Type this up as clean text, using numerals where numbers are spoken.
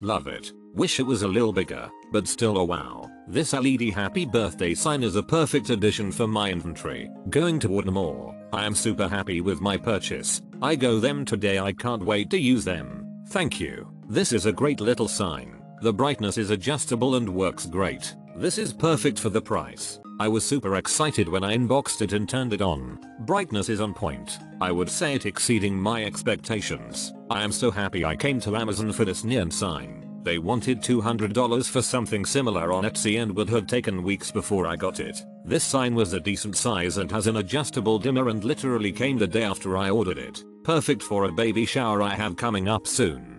Love it. Wish it was a little bigger, but still a wow. This LED happy birthday sign is a perfect addition for my inventory. Going toward more. I am super happy with my purchase. I go them today. I can't wait to use them. Thank you. This is a great little sign. The brightness is adjustable and works great. This is perfect for the price. I was super excited when I unboxed it and turned it on. Brightness is on point. I would say it exceeding my expectations. I am so happy I came to Amazon for this neon sign. They wanted $200 for something similar on Etsy and would have taken weeks before I got it. This sign was a decent size and has an adjustable dimmer and literally came the day after I ordered it. Perfect for a baby shower I have coming up soon.